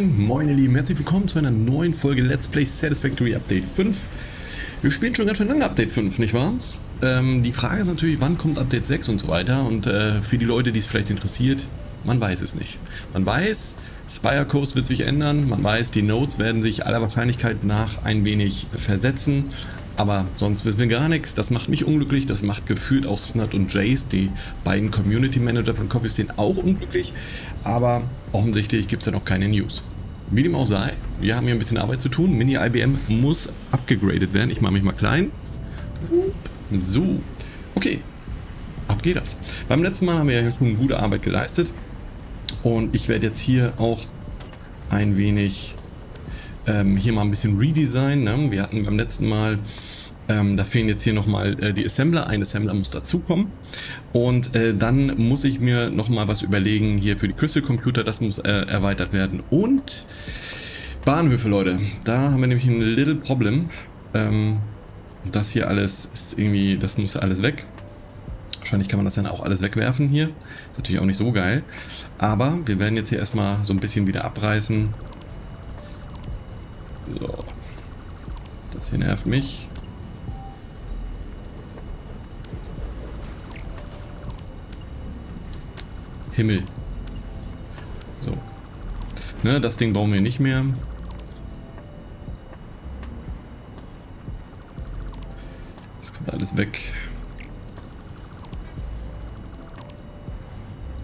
Moin ihr Lieben, herzlich willkommen zu einer neuen Folge Let's Play Satisfactory Update 5. Wir spielen schon ganz schön lange Update 5, nicht wahr? Die Frage ist natürlich, wann kommt Update 6 und so weiter, und für die Leute, die es vielleicht interessiert, man weiß es nicht. Man weiß, Spire Coast wird sich ändern, man weiß, die Nodes werden sich aller Wahrscheinlichkeit nach ein wenig versetzen, aber sonst wissen wir gar nichts. Das macht mich unglücklich, das macht gefühlt auch Snut und Jace, die beiden Community Manager von Coffee Stain, auch unglücklich, aber offensichtlich gibt es da noch keine News. Wie dem auch sei, wir haben hier ein bisschen Arbeit zu tun. Mini IBM muss abgegradet werden. Ich mache mich mal klein. So, okay, ab geht das. Beim letzten Mal haben wir ja schon gute Arbeit geleistet und ich werde jetzt hier auch ein wenig hier mal ein bisschen Redesign, ne? Wir hatten beim letzten Mal, da fehlen jetzt hier nochmal die Assembler. Ein Assembler muss dazukommen. Und dann muss ich mir nochmal was überlegen hier für die Crystal Computer. Das muss erweitert werden. Und Bahnhöfe, Leute. Da haben wir nämlich ein little problem. Das hier alles ist irgendwie, das muss alles weg. Wahrscheinlich kann man das dann auch alles wegwerfen hier. Ist natürlich auch nicht so geil. Aber wir werden jetzt hier erstmal so ein bisschen wieder abreißen. So, das hier nervt mich. Himmel. So. Ne, das Ding brauchen wir nicht mehr. Das kommt alles weg.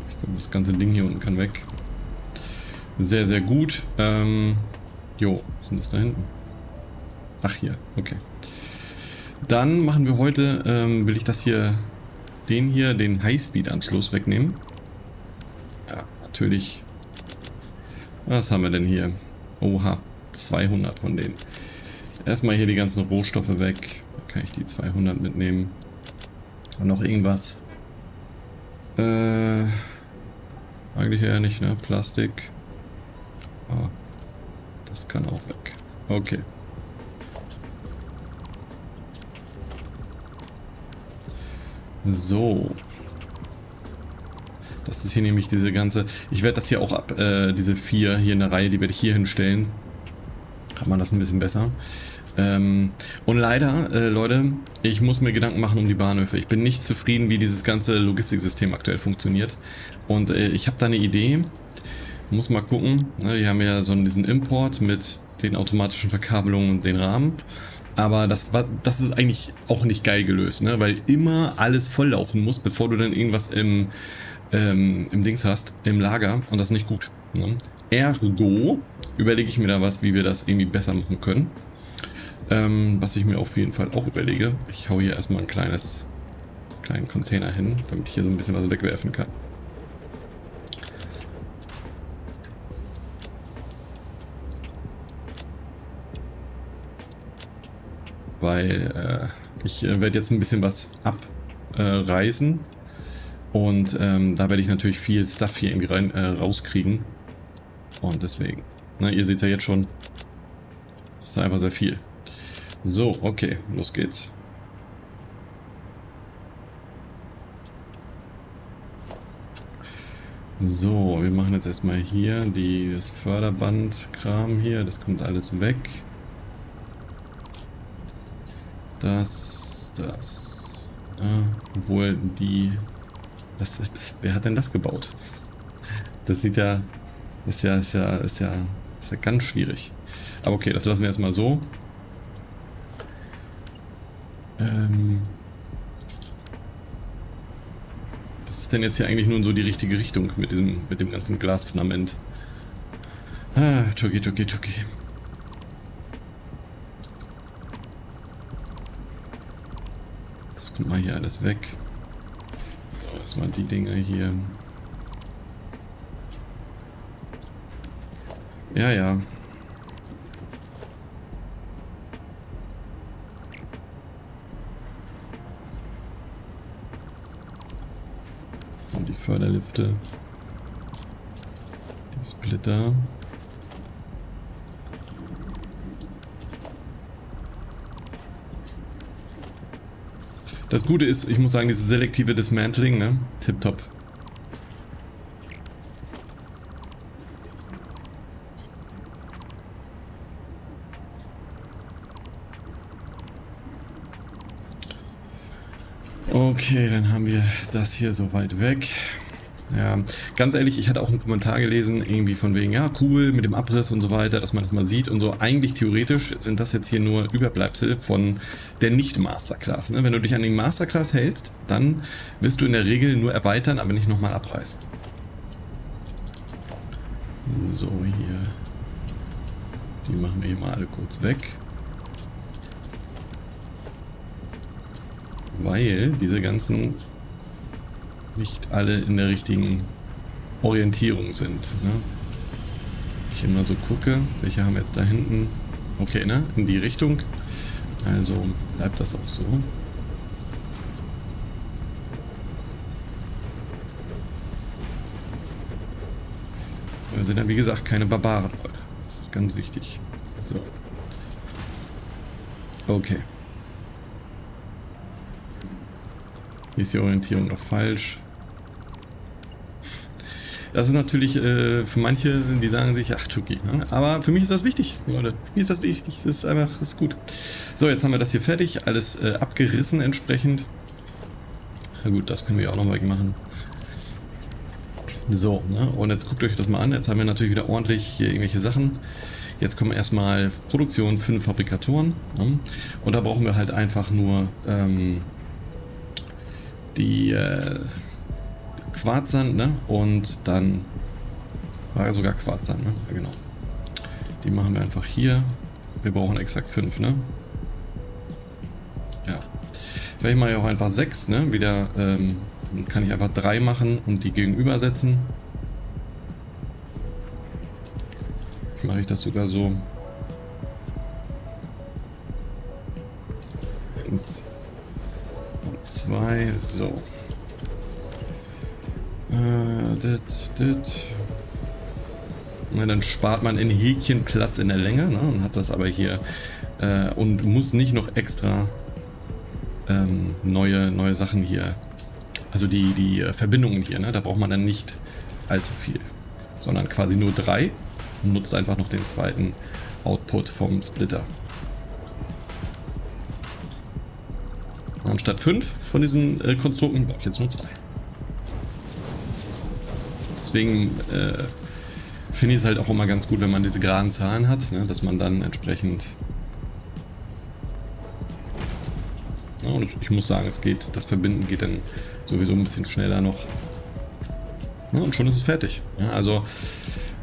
Ich glaube, das ganze Ding hier unten kann weg. Sehr, sehr gut. Jo, was ist denn das da hinten? Ach, hier, okay. Dann machen wir heute, will ich das hier, den Highspeed-Anschluss wegnehmen. Ja, natürlich. Was haben wir denn hier? Oha, 200 von denen. Erstmal hier die ganzen Rohstoffe weg. Da kann ich die 200 mitnehmen. Und noch irgendwas. Eigentlich eher nicht, ne? Plastik. Ah. Das kann auch weg. Okay. So. Das ist hier nämlich diese ganze... Ich werde das hier auch ab... diese 4 hier in der Reihe, die werde ich hier hinstellen. Hat man das ein bisschen besser. Und leider, Leute, ich muss mir Gedanken machen um die Bahnhöfe. Ich bin nicht zufrieden, wie dieses ganze Logistiksystem aktuell funktioniert. Und ich habe da eine Idee. Muss mal gucken, wir haben ja so diesen Import mit den automatischen Verkabelungen und den Rahmen, aber das ist eigentlich auch nicht geil gelöst, ne? Weil immer alles volllaufen muss, bevor du dann irgendwas im Dings hast, im Lager, und das ist nicht gut, ne? Ergo überlege ich mir da was, wie wir das irgendwie besser machen können, was ich mir auf jeden Fall auch überlege. Ich hau hier erstmal einen kleinen Container hin, damit ich hier so ein bisschen was wegwerfen kann. Weil ich werde jetzt ein bisschen was abreißen und da werde ich natürlich viel Stuff hier irgendwie rauskriegen, und deswegen, na, ihr seht es ja jetzt schon, das ist einfach sehr viel. So, okay, los geht's. So, wir machen jetzt erstmal hier das Förderband-Kram hier, das kommt alles weg. Obwohl wer hat denn das gebaut? Das sieht ja, ist ja ganz schwierig. Aber okay, das lassen wir erstmal so. Was ist denn jetzt hier eigentlich nun so die richtige Richtung mit dem ganzen Glasfundament? Ah, Chucky. Mal hier alles weg. So, erstmal die Dinger hier. Ja. So, die Förderlifte. Die Splitter. Das Gute ist, ich muss sagen, dieses selektive Dismantling, ne? Tipptopp. Okay, dann haben wir das hier so weit weg. Ja, ganz ehrlich, ich hatte auch einen Kommentar gelesen, irgendwie von wegen, ja cool, mit dem Abriss und so weiter, dass man das mal sieht und so. Eigentlich theoretisch sind das jetzt hier nur Überbleibsel von der Nicht-Masterclass. Ne? Wenn du dich an den Masterclass hältst, dann wirst du in der Regel nur erweitern, aber nicht nochmal abreißen. So, hier. Die machen wir hier mal alle kurz weg. Weil diese ganzen nicht alle in der richtigen Orientierung sind. Ne? Ich immer so gucke, welche haben wir jetzt da hinten. Okay, ne? In die Richtung. Also bleibt das auch so. Wir sind ja wie gesagt keine Barbaren, Leute. Das ist ganz wichtig. So. Okay. Hier ist die Orientierung noch falsch. Das ist natürlich für manche, die sagen sich, ach Chucky, ne? Aber für mich ist das wichtig, Leute. Für mich ist das wichtig, das ist einfach, das ist gut. So, jetzt haben wir das hier fertig, alles abgerissen entsprechend. Na gut, das können wir auch noch mal machen. So, ne? Und jetzt guckt euch das mal an. Jetzt haben wir natürlich wieder ordentlich hier irgendwelche Sachen. Jetzt kommen erstmal Produktion, 5 Fabrikatoren. Ne? Und da brauchen wir halt einfach nur die Quarzsand, ne? Und dann war ja sogar Quarzsand, ne? Ja, genau. Die machen wir einfach hier. Wir brauchen exakt 5, ne? Ja. Vielleicht mache ich auch einfach 6, ne? Wieder kann ich einfach 3 machen und die gegenübersetzen. Mache ich das sogar so. 1 und 2, so. Na, dann spart man in Häkchen Platz in der Länge, ne? Und hat das aber hier und muss nicht noch extra neue Sachen hier, also die Verbindungen hier, ne? Da braucht man dann nicht allzu viel, sondern quasi nur 3 und nutzt einfach noch den zweiten Output vom Splitter. Anstatt 5 von diesen Konstrukten brauche ich jetzt nur 2. Deswegen finde ich es halt auch immer ganz gut, wenn man diese geraden Zahlen hat, ne, dass man dann entsprechend... Ja, und ich muss sagen, es geht, das Verbinden geht dann sowieso ein bisschen schneller noch. Ja, und schon ist es fertig. Ja, also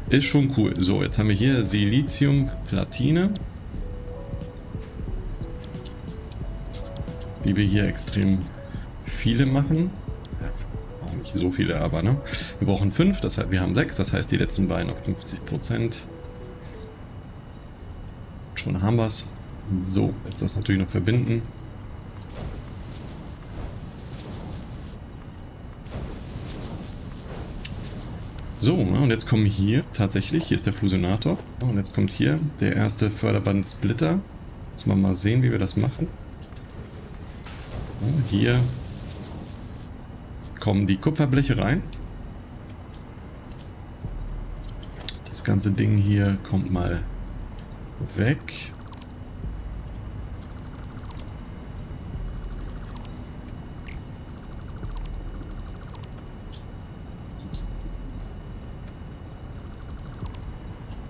ist schon cool. So, jetzt haben wir hier Silizium-Platine, die wir hier extrem viele machen. Auch nicht so viele, aber ne? Wir brauchen 5, das heißt, wir haben 6, das heißt die letzten beiden auf 50%. Schon haben wir es. So, jetzt das natürlich noch verbinden. So, und jetzt kommen hier tatsächlich, hier ist der Fusionator. Und jetzt kommt hier der erste Förderband-Splitter. Müssen wir mal sehen, wie wir das machen. Hier kommen die Kupferbleche rein. Das ganze Ding hier kommt mal weg.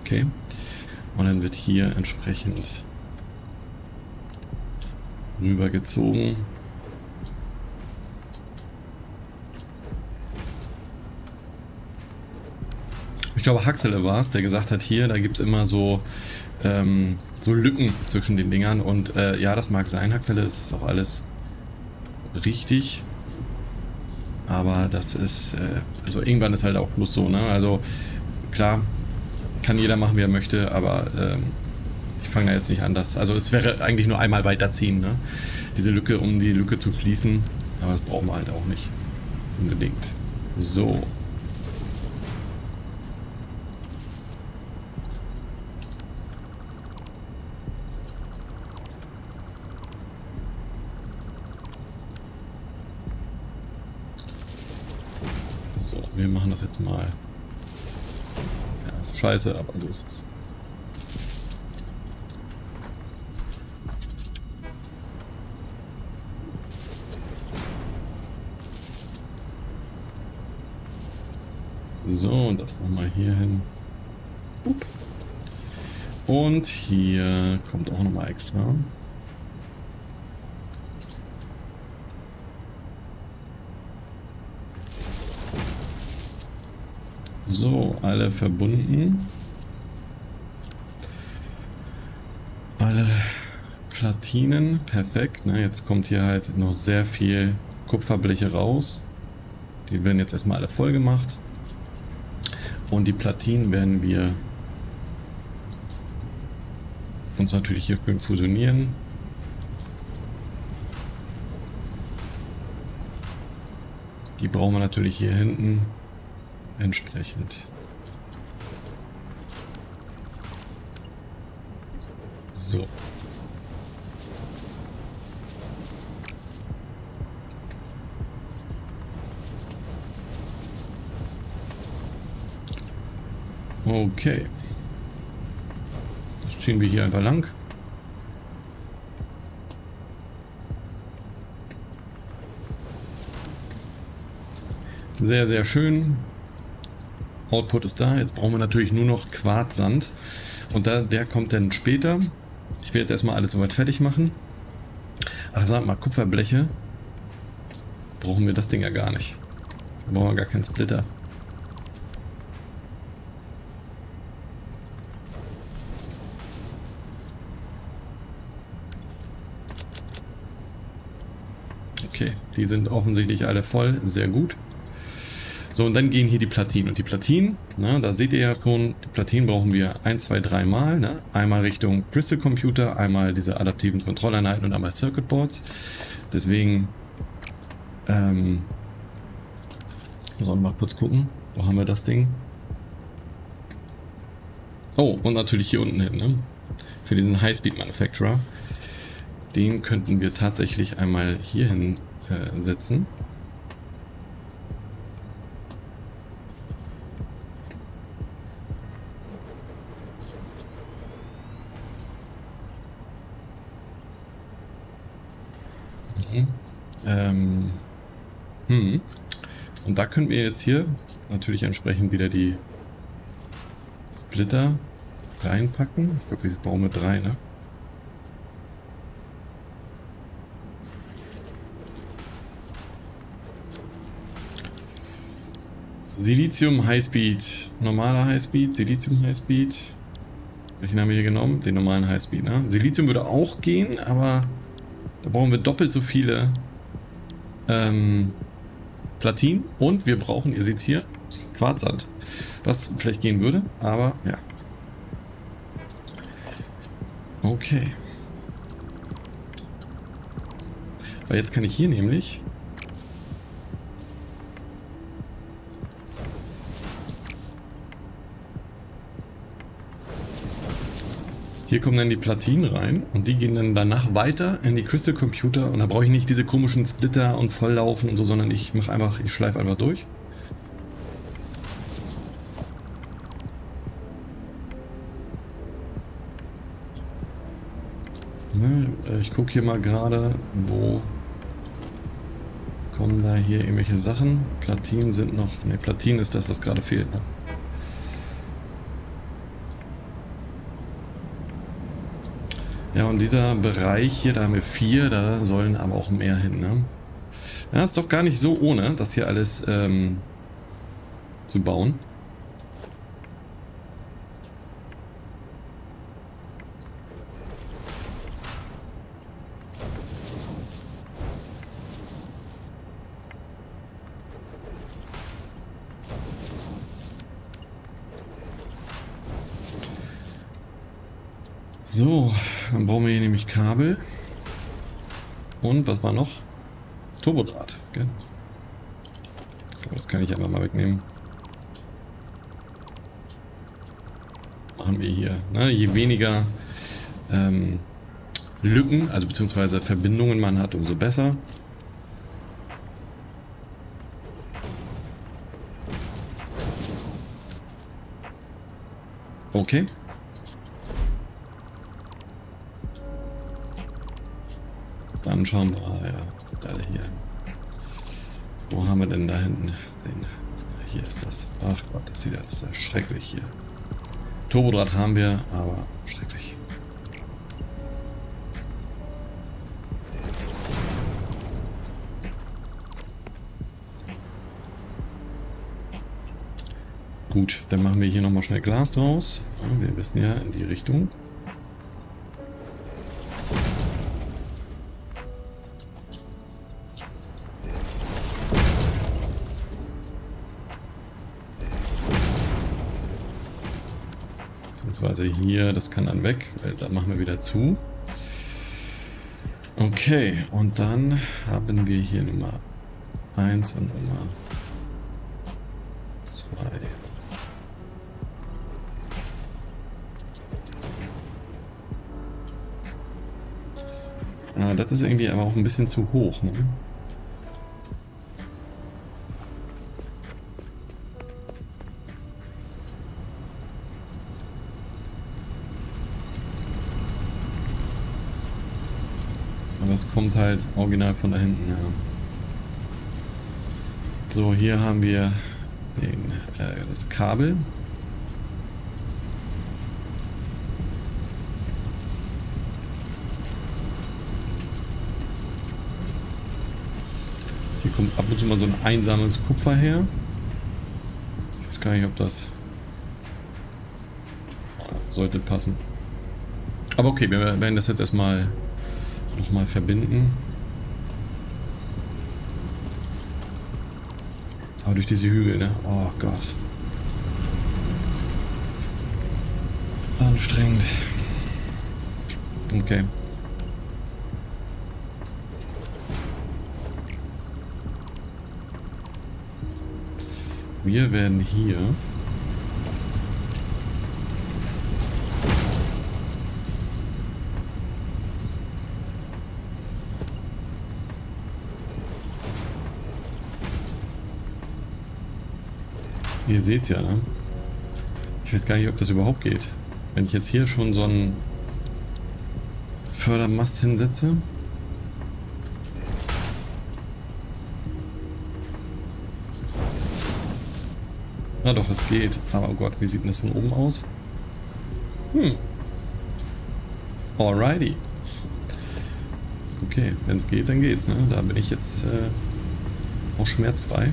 Okay. Und dann wird hier entsprechend rübergezogen. Ich glaube, Huxley war es, der gesagt hat, hier, da gibt es immer so, so Lücken zwischen den Dingern. Und ja, das mag sein, Huxley, das ist auch alles richtig. Aber das ist, also irgendwann ist halt auch bloß so, ne? Also klar, kann jeder machen, wie er möchte, aber ich fange da jetzt nicht an, das. Also es wäre eigentlich nur einmal weiterziehen, ne? Diese Lücke, um die Lücke zu schließen. Aber das brauchen wir halt auch nicht unbedingt. So. Wir machen das jetzt mal. Ja, ist scheiße, aber so ist es. So, das nochmal hier hin. Und hier kommt auch nochmal extra. So, alle verbunden. Alle Platinen, perfekt. Na, jetzt kommt hier halt noch sehr viel Kupferbleche raus. Die werden jetzt erstmal alle voll gemacht. Und die Platinen werden wir uns natürlich hier fusionieren. Die brauchen wir natürlich hier hinten entsprechend. So. Okay. Das ziehen wir hier einfach lang. Sehr, sehr schön. Output ist da. Jetzt brauchen wir natürlich nur noch Quarzsand. Und der kommt dann später. Ich will jetzt erstmal alles soweit fertig machen. Ach, sag mal, Kupferbleche. Brauchen wir das Ding ja gar nicht. Da brauchen wir gar keinen Splitter. Okay, die sind offensichtlich alle voll. Sehr gut. So, und dann gehen hier die Platinen. Und die Platinen, na, da seht ihr ja schon, die Platinen brauchen wir 1, 2, 3 Mal. Ne? Einmal Richtung Crystal Computer, einmal diese adaptiven Kontrolleinheiten und einmal Circuit Boards. Deswegen, muss auch mal kurz gucken, wo haben wir das Ding? Oh, und natürlich hier unten hin, ne? Für diesen High Speed Manufacturer. Den könnten wir tatsächlich einmal hier hin setzen. Und da können wir jetzt hier natürlich entsprechend wieder die Splitter reinpacken. Ich glaube, ich baue mit 3, ne? Silizium Highspeed, normaler Highspeed, Silizium Highspeed. Welchen haben wir hier genommen? Den normalen Highspeed, ne? Silizium würde auch gehen, aber da brauchen wir doppelt so viele Platinen und wir brauchen, ihr seht es hier, Quarzsand. Was vielleicht gehen würde, aber ja. Okay. Weil jetzt kann ich hier nämlich hier kommen dann die Platinen rein und die gehen dann danach weiter in die Crystal Computer und da brauche ich nicht diese komischen Splitter und Volllaufen und so, sondern ich mache einfach, ich schleife einfach durch. Ne, ich gucke hier mal gerade, wo kommen da hier irgendwelche Sachen. Platinen sind noch, ne, Platinen ist das, was gerade fehlt, ne? Ja, und dieser Bereich hier, da haben wir 4, da sollen aber auch mehr hin, ne? Ja, ist doch gar nicht so ohne, das hier alles zu bauen. So, dann brauchen wir hier nämlich Kabel und was war noch? Turbodraht, gell? Das kann ich einfach mal wegnehmen. Machen wir hier, ne? Je weniger Lücken, also beziehungsweise Verbindungen man hat, umso besser. Okay. Dann schauen wir, ah ja, sind alle hier. Wo haben wir denn da hinten den Hier ist das. Ach Gott, das ist ja schrecklich hier. Turbodraht haben wir, aber schrecklich. Gut, dann machen wir hier nochmal schnell Glas draus. Wir wissen ja in die Richtung. Beziehungsweise hier, das kann dann weg, weil dann machen wir wieder zu. Okay, und dann haben wir hier Nummer 1 und Nummer 2. Ah, das ist irgendwie aber auch ein bisschen zu hoch, ne? Aber es kommt halt original von da hinten her. Ja. So, hier haben wir das Kabel. Hier kommt ab und zu mal so ein einsames Kupfer her. Ich weiß gar nicht, ob das sollte passen. Aber okay, wir werden das jetzt erstmal nochmal verbinden. Aber durch diese Hügel, ne? Oh Gott. Anstrengend. Okay. Wir werden hier ihr seht's ja, ne? Ich weiß gar nicht, ob das überhaupt geht. Wenn ich jetzt hier schon so einen Fördermast hinsetze. Na doch, es geht. Aber oh Gott, wie sieht denn das von oben aus? Hm. Alrighty. Okay, wenn es geht, dann geht's, ne? Da bin ich jetzt auch schmerzfrei.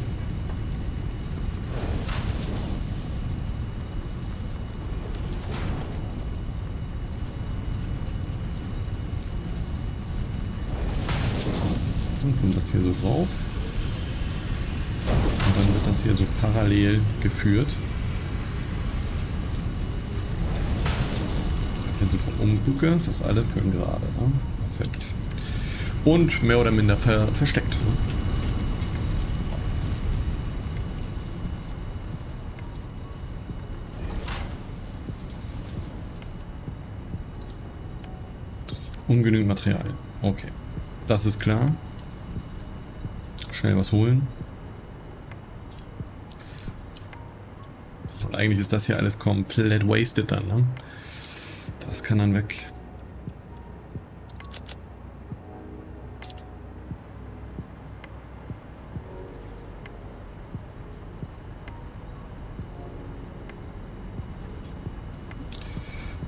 Kommt das hier so drauf und dann wird das hier so parallel geführt. Wenn ich so von oben gucke, ist das alles schön gerade, ne? Perfekt. Und mehr oder minder versteckt. Ne? Ungenügend Material. Okay, das ist klar. Schnell was holen. Und eigentlich ist das hier alles komplett wasted dann, ne? Das kann dann weg.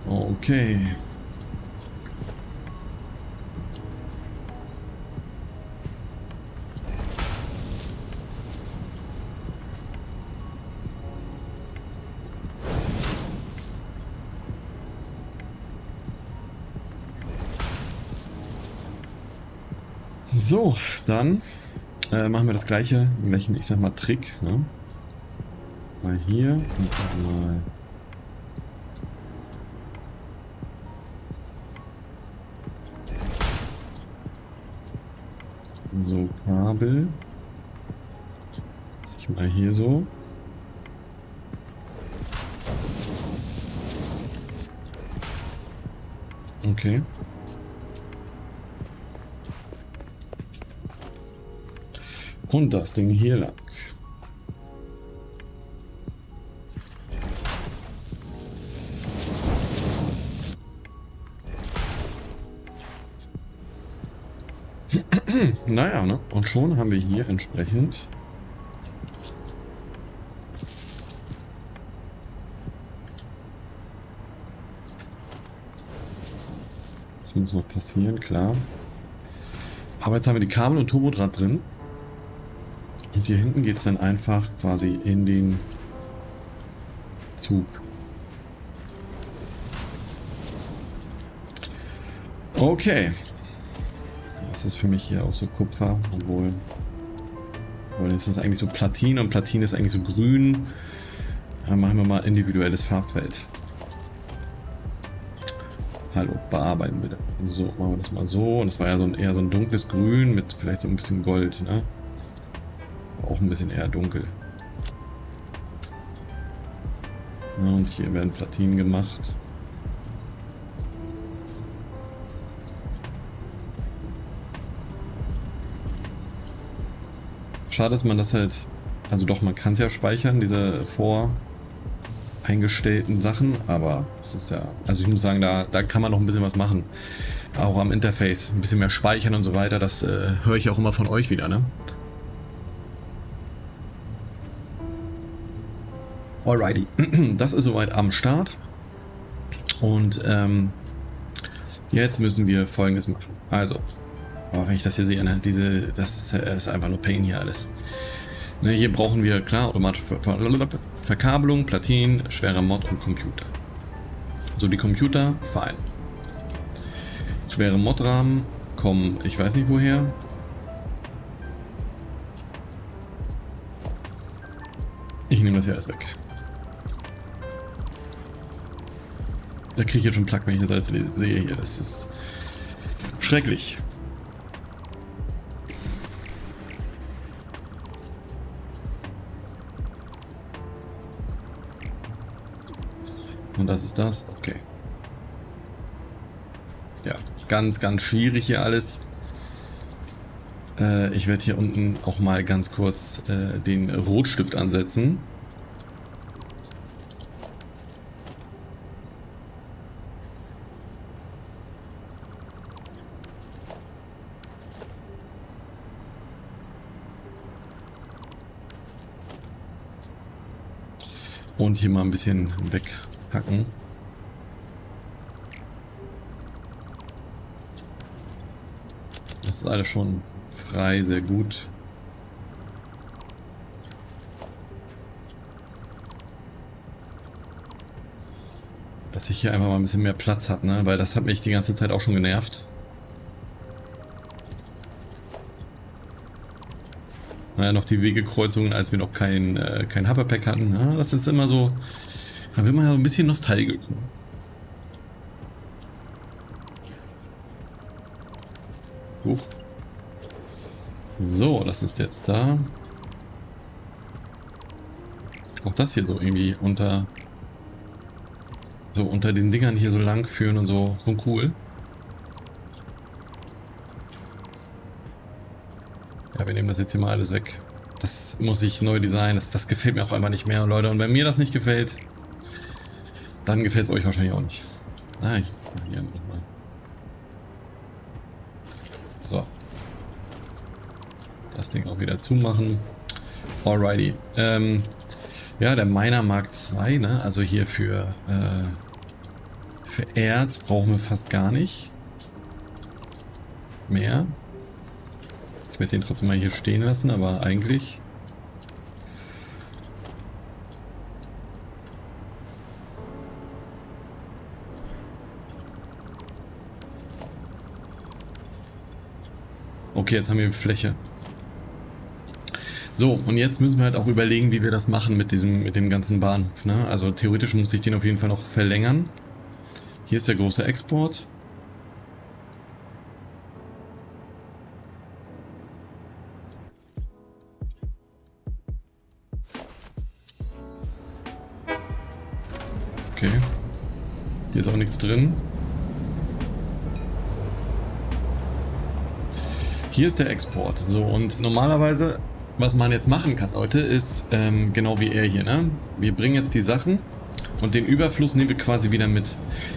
Okay. So, dann machen wir das gleiche, welchen, ich sag mal, Trick, ne? Mal hier und mal so Kabel. Lass ich mal hier so. Okay. Und das Ding hier lang. Naja, ne? Und schon haben wir hier entsprechend Das muss noch passieren, klar. Aber jetzt haben wir die Kabel und Turbodraht drin. Und hier hinten geht es dann einfach quasi in den Zug. Okay. Das ist für mich hier auch so Kupfer, obwohl jetzt ist eigentlich so Platin und Platin ist eigentlich so grün. Dann machen wir mal individuelles Farbfeld. Hallo, bearbeiten bitte. So, machen wir das mal so. Und das war ja so ein, eher so ein dunkles Grün mit vielleicht so ein bisschen Gold, ne? Auch ein bisschen eher dunkel. Ja, und hier werden Platinen gemacht. Schade, dass man das halt... Also doch, man kann es ja speichern, diese voreingestellten Sachen, aber es ist ja... Also ich muss sagen, da kann man noch ein bisschen was machen. Auch am Interface. Ein bisschen mehr speichern und so weiter, das höre ich auch immer von euch wieder, ne? Alrighty, das ist soweit am Start und jetzt müssen wir Folgendes machen. Also, oh, wenn ich das hier sehe, ne, das ist einfach nur Pain hier alles. Ne, hier brauchen wir klar automatische Verkabelung, Platinen, schwerer Mod und Computer. So, die Computer fallen. Schwere Modrahmen kommen, ich weiß nicht woher. Ich nehme das hier alles weg. Da kriege ich jetzt schon Plack, wenn ich das alles sehe hier. Das ist schrecklich. Und das ist das. Okay. Ja, ganz, ganz schwierig hier alles. Ich werde hier unten auch mal ganz kurz den Rotstift ansetzen. Und hier mal ein bisschen weghacken. Das ist alles schon frei, sehr gut. Dass ich hier einfach mal ein bisschen mehr Platz habe, ne? Weil das hat mich die ganze Zeit auch schon genervt. Naja, noch die Wegekreuzungen, als wir noch kein Hubpack hatten. Ja, das ist immer so. Da wird man ja so ein bisschen nostalgisch. Huch. So, das ist jetzt da. Auch das hier so irgendwie unter den Dingern hier so lang führen und so. So cool. Wir nehmen das jetzt hier mal alles weg. Das muss ich neu designen. Das gefällt mir auch einfach nicht mehr, Leute. Und wenn mir das nicht gefällt, dann gefällt es euch wahrscheinlich auch nicht. Nein, hier nochmal. So. Das Ding auch wieder zumachen. Alrighty. Ja, der Miner Mark II, ne? Also hier für Erz brauchen wir fast gar nicht mehr. Ich werde den trotzdem mal hier stehen lassen, aber eigentlich... Okay, jetzt haben wir Fläche. So, und jetzt müssen wir halt auch überlegen, wie wir das machen mit dem ganzen Bahnhof, ne? Also theoretisch muss ich den auf jeden Fall noch verlängern. Hier ist der große Export. Hier ist auch nichts drin. Hier ist der Export. So, und normalerweise, was man jetzt machen kann, Leute, ist genau wie er hier, ne? Wir bringen jetzt die Sachen und den Überfluss nehmen wir quasi wieder mit.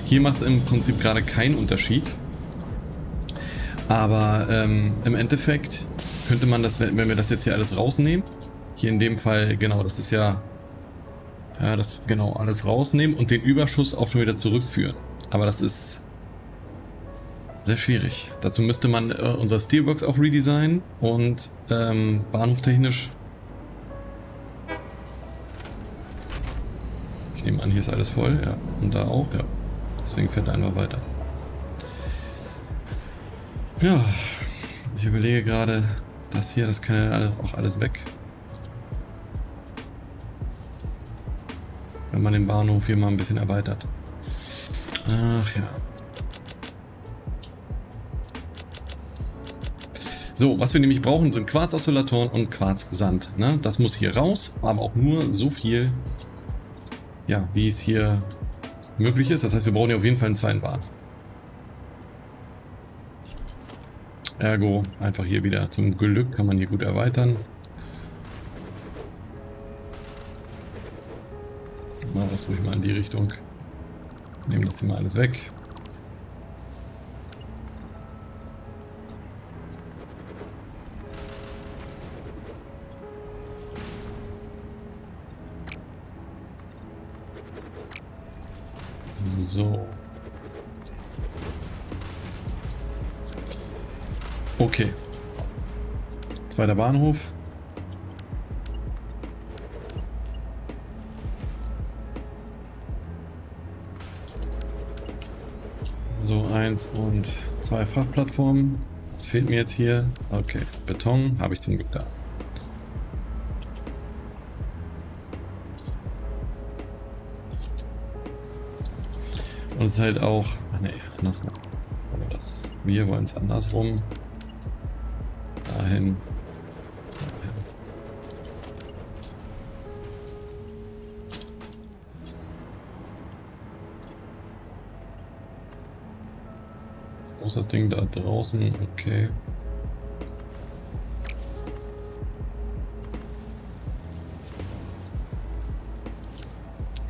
Hier macht es im Prinzip gerade keinen Unterschied. Aber im Endeffekt könnte man das, wenn wir das jetzt hier alles rausnehmen, hier in dem Fall, genau, das ist ja... Ja, das genau alles rausnehmen und den Überschuss auch schon wieder zurückführen. Aber das ist Sehr schwierig. Dazu müsste man unser Steelworks auch redesignen und bahnhoftechnisch. Ich nehme an, hier ist alles voll, ja. Und da auch, ja. Deswegen fährt er einfach weiter. Ja, ich überlege gerade, das hier, das kann ja auch alles weg. Wenn man den Bahnhof hier mal ein bisschen erweitert. Ach ja. So, was wir nämlich brauchen, sind Quarzoszillatoren und Quarzsand. Ne? Das muss hier raus, aber auch nur so viel, ja, wie es hier möglich ist. Das heißt, wir brauchen hier auf jeden Fall einen zweiten Bahn. Ergo, einfach hier wieder zum Glück, kann man hier gut erweitern. Mal das ruhig mal in die Richtung. Nehmen das hier mal alles weg. So. Okay. Zweiter Bahnhof. So, 1 und 2 Frachtplattformen. Was fehlt mir jetzt hier? Okay. Beton habe ich zum Glück da. Und es ist halt auch, ach nee, andersrum. Aber das, wir wollen es andersrum. Dahin. Wo ist das Ding da draußen? Okay.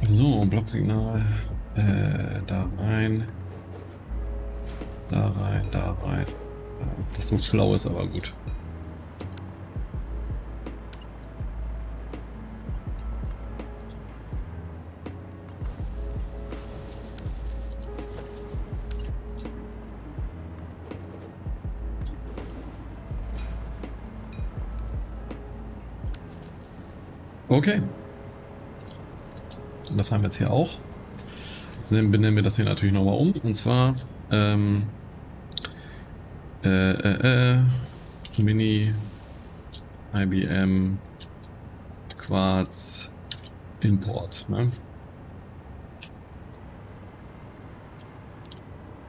So, Blocksignal. Da rein. Da rein, da rein. Das so schlau ist, aber gut. Okay. Und das haben wir jetzt hier auch. Benennen wir das hier natürlich nochmal um, und zwar Mini IBM Quarz Import. Ne?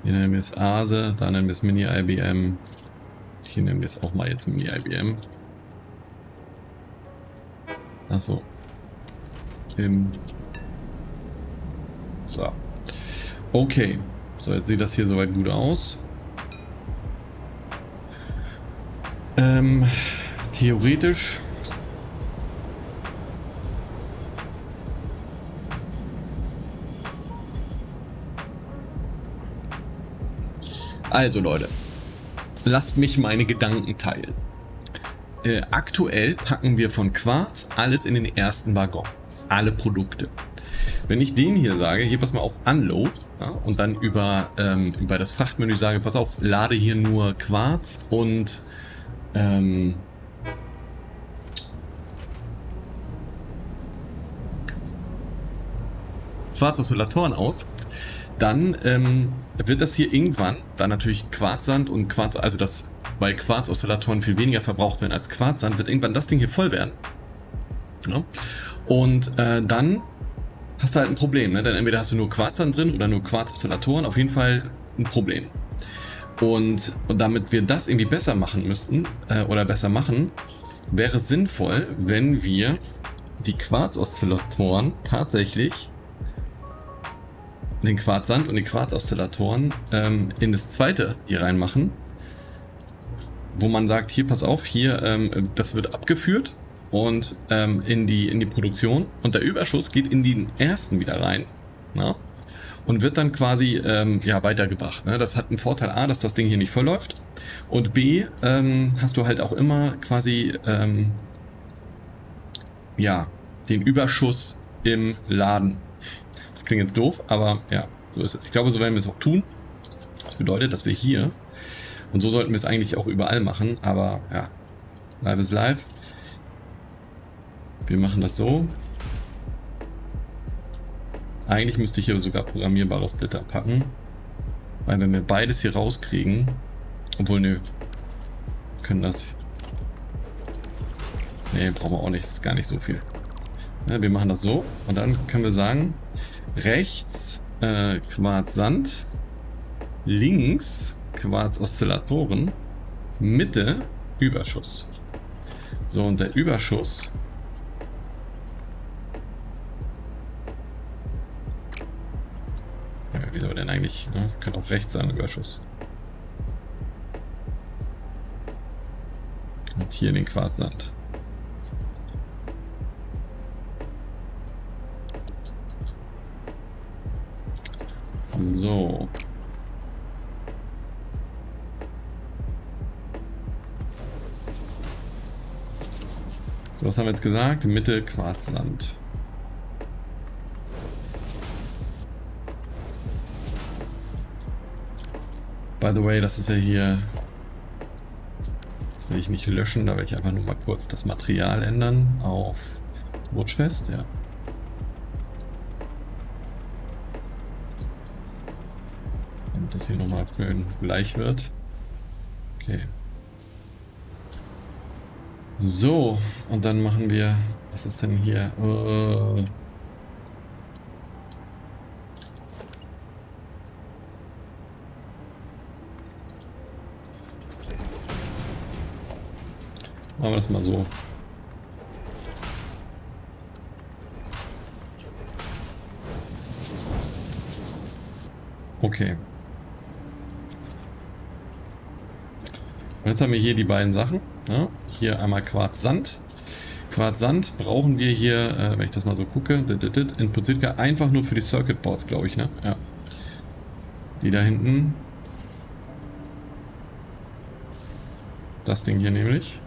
Hier nennen wir es ASE, da nennen wir es Mini IBM. Hier nennen wir es auch mal jetzt Mini IBM. Achso. So. Okay, so jetzt sieht das hier soweit gut aus. Theoretisch also, Leute, lasst mich meine Gedanken teilen. Aktuell packen wir von Quarz alles in den ersten Waggon, alle Produkte. Wenn ich den hier sage, hier pass mal auf Unload, ja, und dann über das Frachtmenü sage, pass auf, lade hier nur Quarz und Quarzoszillatoren aus, dann wird das hier irgendwann, dann natürlich Quarzsand und Quarz, also das, weil Quarzoszillatoren viel weniger verbraucht werden als Quarzsand, wird irgendwann das Ding hier voll werden. Ja? Und dann hast du halt ein Problem, ne? Denn entweder hast du nur Quarz dann drin oder nur Quarzoszillatoren, auf jeden Fall ein Problem. Und damit wir das irgendwie besser machen müssten, oder besser machen, wäre es sinnvoll, wenn wir die Quarzoszillatoren tatsächlich, den Quarzsand und die Quarzoszillatoren in das zweite hier reinmachen, wo man sagt, hier pass auf, hier, das wird abgeführt. Und in die Produktion, und der Überschuss geht in den ersten wieder rein, na? Und wird dann quasi ja, weitergebracht. Ne? Das hat einen Vorteil A, dass das Ding hier nicht verläuft, und B, hast du halt auch immer quasi ja, den Überschuss im Laden. Das klingt jetzt doof, aber ja, so ist es. Ich glaube, so werden wir es auch tun. Das bedeutet, dass wir hier, und so sollten wir es eigentlich auch überall machen, aber ja, live ist live. Wir machen das so. Eigentlich müsste ich hier sogar programmierbare Splitter packen. Weil wenn wir beides hier rauskriegen, obwohl nö, können das, ne, brauchen wir auch nicht, ist gar nicht so viel. Ja, wir machen das so und dann können wir sagen, rechts Quarzsand, links Quarzoszillatoren, Mitte Überschuss. So, und der Überschuss eigentlich, ne? Kann auch rechts sein, Überschuss. Und hier den Quarzsand. So. So, was haben wir jetzt gesagt? Mitte Quarzsand. By the way, das ist ja hier, das will ich nicht löschen, da will ich einfach nur mal kurz das Material ändern auf Rutschfest, ja. Damit das hier nochmal schön gleich wird. Okay. So, und dann machen wir, was ist denn hier? Machen wir das mal so. Okay. Und jetzt haben wir hier die beiden Sachen. Ja, hier einmal Quarzsand. Quarzsand brauchen wir hier, wenn ich das mal so gucke, in Pozzitka einfach nur für die Circuit Boards, glaube ich, ne? Ja. Die da hinten. Das Ding hier nämlich.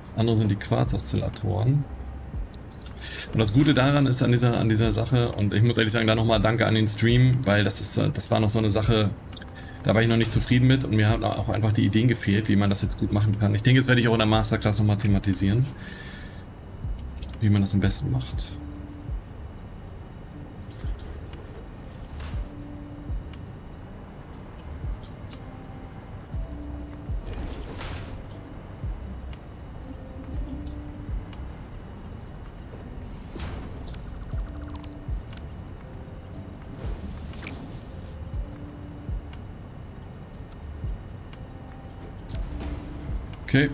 Das andere sind die Quarzoszillatoren. Und das Gute daran ist an dieser Sache, und ich muss ehrlich sagen, da nochmal Danke an den Stream, weil das war noch so eine Sache, da war ich noch nicht zufrieden mit und mir haben auch einfach die Ideen gefehlt, wie man das jetzt gut machen kann. Ich denke, das werde ich auch in der Masterclass nochmal thematisieren, wie man das am besten macht. Okay.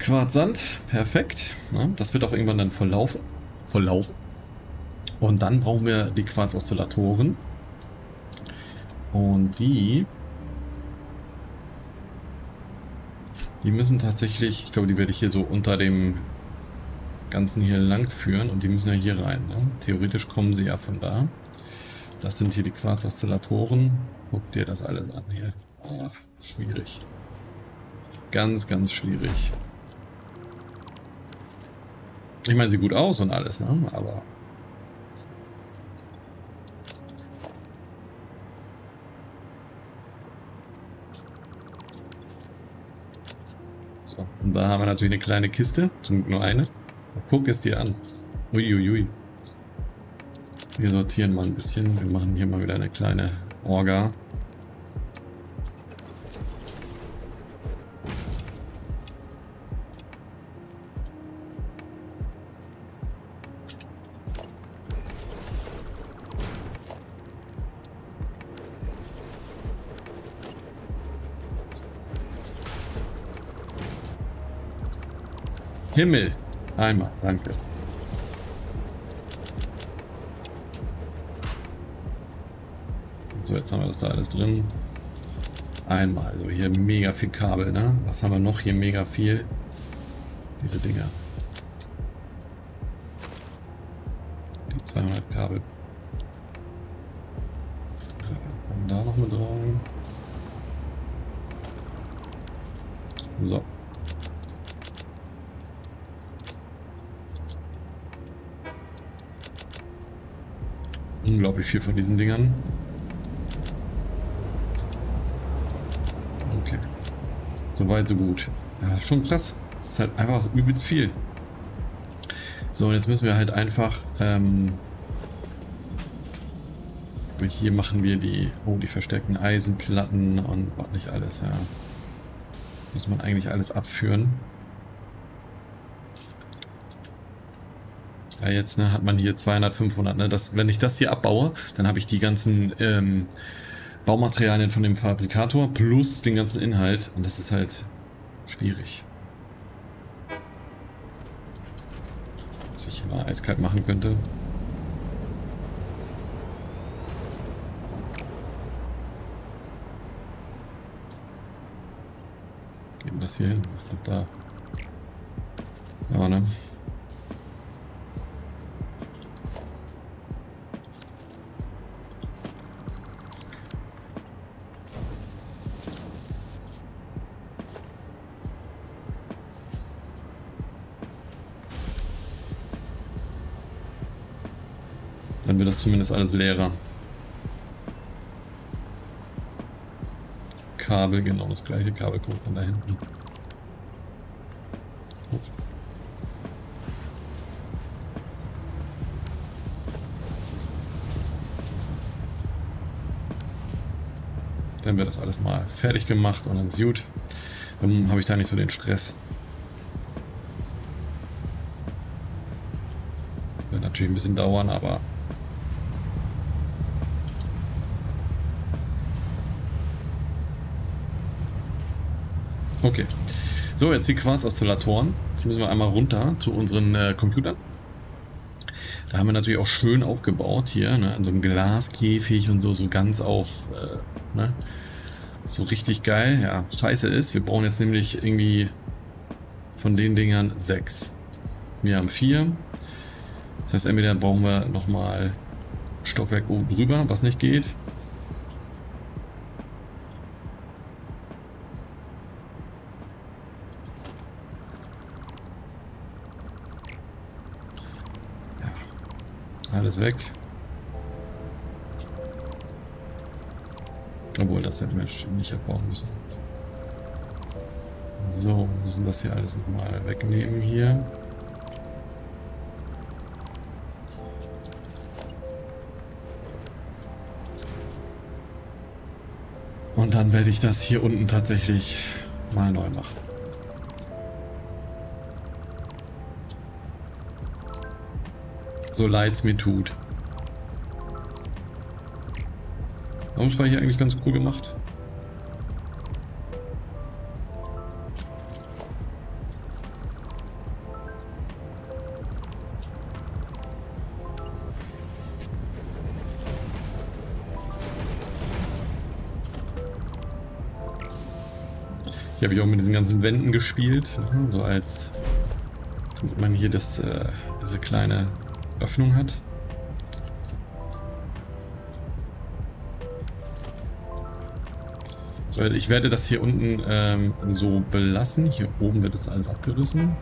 Quarzsand, perfekt. Ja, das wird auch irgendwann dann volllaufen. Und dann brauchen wir die Quarzoszillatoren. Und die müssen tatsächlich, ich glaube, die werde ich hier so unter dem Ganzen hier lang führen und die müssen ja hier rein. Ne? Theoretisch kommen sie ja von da. Das sind hier die Quarzoszillatoren. Guck dir das alles an hier. Oh, schwierig. Ganz, ganz schwierig. Ich meine, sieht gut aus und alles, ne? Aber... So, und da haben wir natürlich eine kleine Kiste. Zum Glück nur eine. Guck es dir an. Uiuiui. Wir sortieren mal ein bisschen. Wir machen hier mal wieder eine kleine Orga. Himmel. Einmal, danke. So, jetzt haben wir das da alles drin. Einmal, also hier mega viel Kabel, ne? Was haben wir noch hier mega viel? Diese Dinger. Die 200 Kabel. Und da noch mit rein. So. Unglaublich viel von diesen Dingern. Okay. Soweit, so gut. Ja, schon krass. Das ist halt einfach übelst viel. So, und jetzt müssen wir halt einfach hier machen wir die, oh, die versteckten Eisenplatten und was nicht alles, ja. Muss man eigentlich alles abführen. Ja, jetzt, ne, hat man hier 200, 500, ne, das, wenn ich das hier abbaue, dann habe ich die ganzen Baumaterialien von dem Fabrikator plus den ganzen Inhalt und das ist halt schwierig. Was ich mal eiskalt machen könnte. Geben das hier hin. Ich glaube da. Ja, ne? Dann wird das zumindest alles leerer. Kabel, genau das gleiche Kabel kommt von da hinten. Dann wird das alles mal fertig gemacht und dann ist gut. Dann habe ich da nicht so den Stress. Wird natürlich ein bisschen dauern, aber okay. So, jetzt die Quarzoszillatoren. Jetzt müssen wir einmal runter zu unseren Computern. Da haben wir natürlich auch schön aufgebaut hier, ne? In so einem Glaskäfig und so, so ganz auf, ne? So richtig geil. Ja, scheiße ist, wir brauchen jetzt nämlich irgendwie von den Dingern 6. Wir haben 4. Das heißt, entweder brauchen wir nochmal Stockwerk oben drüber, was nicht geht. Alles weg. Obwohl, das hätten wir nicht abbauen müssen. So, müssen das hier alles nochmal wegnehmen hier. Und dann werde ich das hier unten tatsächlich mal neu machen. So leid's mir tut. Aber es war hier eigentlich ganz cool gemacht. Hier habe ich auch mit diesen ganzen Wänden gespielt. So als sieht man hier das, diese kleine Öffnung hat. So, ich werde das hier unten so belassen. Hier oben wird das alles abgerissen.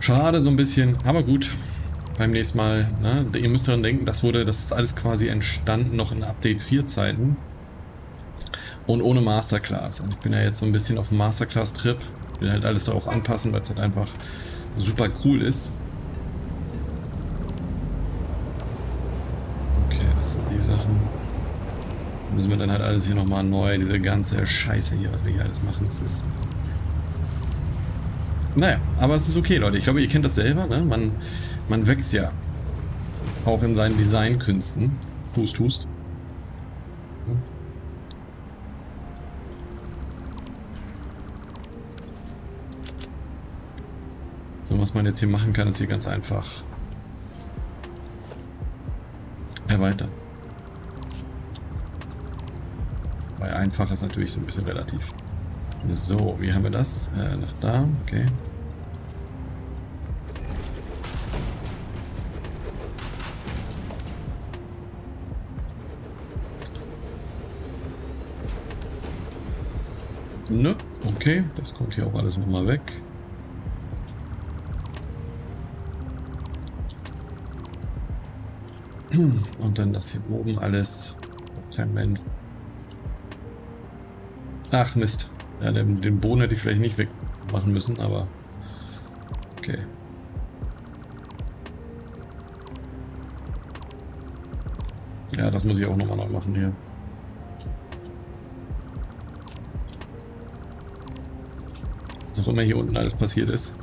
Schade so ein bisschen, aber gut, beim nächsten Mal, ne? Ihr müsst daran denken, das ist alles quasi entstanden noch in Update 4 Zeiten und ohne Masterclass. Und ich bin ja jetzt so ein bisschen auf dem Masterclass-Trip, will halt alles darauf anpassen, weil es halt einfach super cool ist. Okay, das sind die Sachen. Das müssen wir dann halt alles hier nochmal neu, diese ganze Scheiße hier, was wir hier alles machen, das ist... Naja, aber es ist okay, Leute. Ich glaube, ihr kennt das selber, ne? Man wächst ja auch in seinen Designkünsten. Hust, hust. So, was man jetzt hier machen kann, ist hier ganz einfach erweitern. Bei einfach ist natürlich so ein bisschen relativ. So, wie haben wir das? Nach da, okay. Nö, okay, das kommt hier auch alles nochmal weg. Und dann das hier oben alles. Kein Mensch. Ach Mist. Ja, den Boden hätte ich vielleicht nicht wegmachen müssen, aber... Okay. Ja, das muss ich auch nochmal neu machen hier. Was auch immer hier unten alles passiert ist.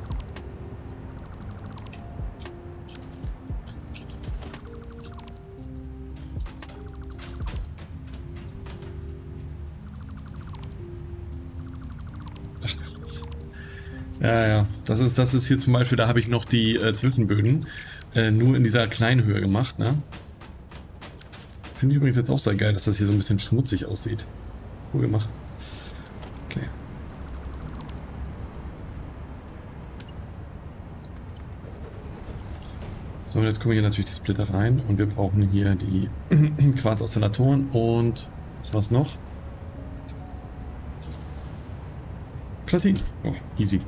Ja, ja. Das ist hier zum Beispiel, da habe ich noch die Zwischenböden nur in dieser kleinen Höhe gemacht, ne? Finde ich übrigens jetzt auch sehr geil, dass das hier so ein bisschen schmutzig aussieht. Cool gemacht. Okay. So, und jetzt kommen hier natürlich die Splitter rein und wir brauchen hier die Quarzoszillatoren und was war's noch? Platine. Oh, easy.